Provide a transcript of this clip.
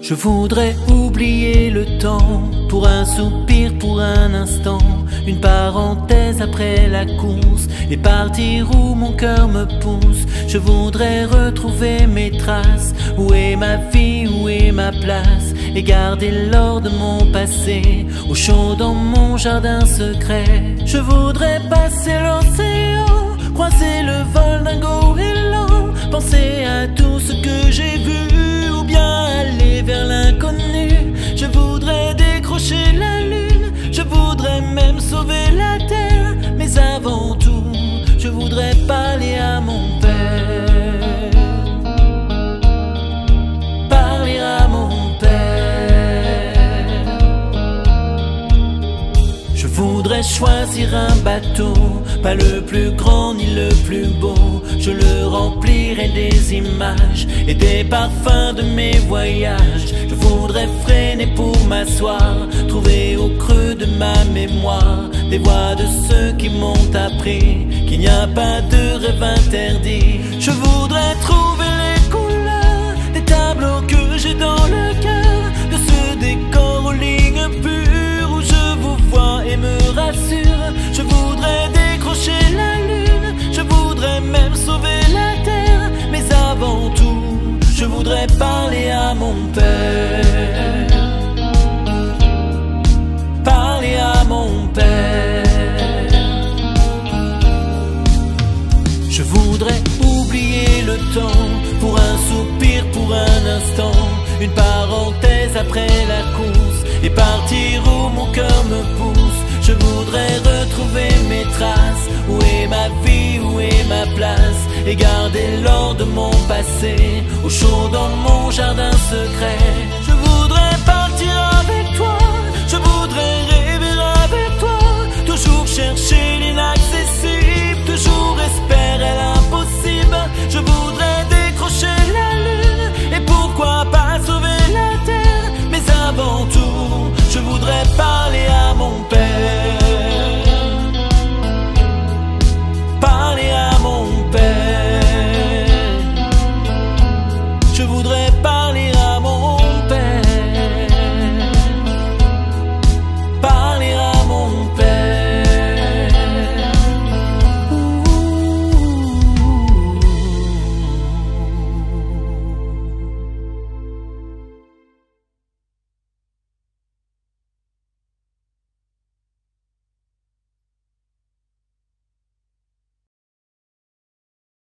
Je voudrais oublier le temps, pour un soupir, pour un instant, une parenthèse après la course, et partir où mon cœur me pousse. Je voudrais retrouver mes traces, où est ma vie, où est ma place, et garder l'or de mon passé, au chaud dans mon jardin secret. Je voudrais passer l'océan, croiser le vol d'un goéland, penser à tout ce que j'ai vu, ou bien aller vers l'inconnu. Je voudrais décrocher la lune, je voudrais même sauver la terre, mais avant tout, je voudrais parler à mon père, parler à mon père. Je voudrais choisir un bateau, pas le plus grand ni le plus beau, je le remplirai des images et des parfums de mes voyages. Je voudrais freiner pour m'asseoir, trouver au creux de ma mémoire des voix de ceux qui m'ont appris qu'il n'y a pas de rêve interdit. Je voudrais trouver les couleurs des tableaux que j'ai dans le cœur, de ce décor aux lignes pures où je vous vois et me rassure. Je voudrais décrocher la lune, je voudrais même sauver la terre, mais avant tout, je voudrais parler à mon père, parler à mon père. Je voudrais oublier le temps, pour un soupir, pour un instant, une parenthèse après la course, et partir où mon cœur me pousse. Je voudrais retrouver mes traces, où est ma vie, où est ma place, et garder l'or de mon passé, au chaud dans mon jardin secret. Je voudrais partir avec toi, je voudrais rêver avec toi, toujours chercher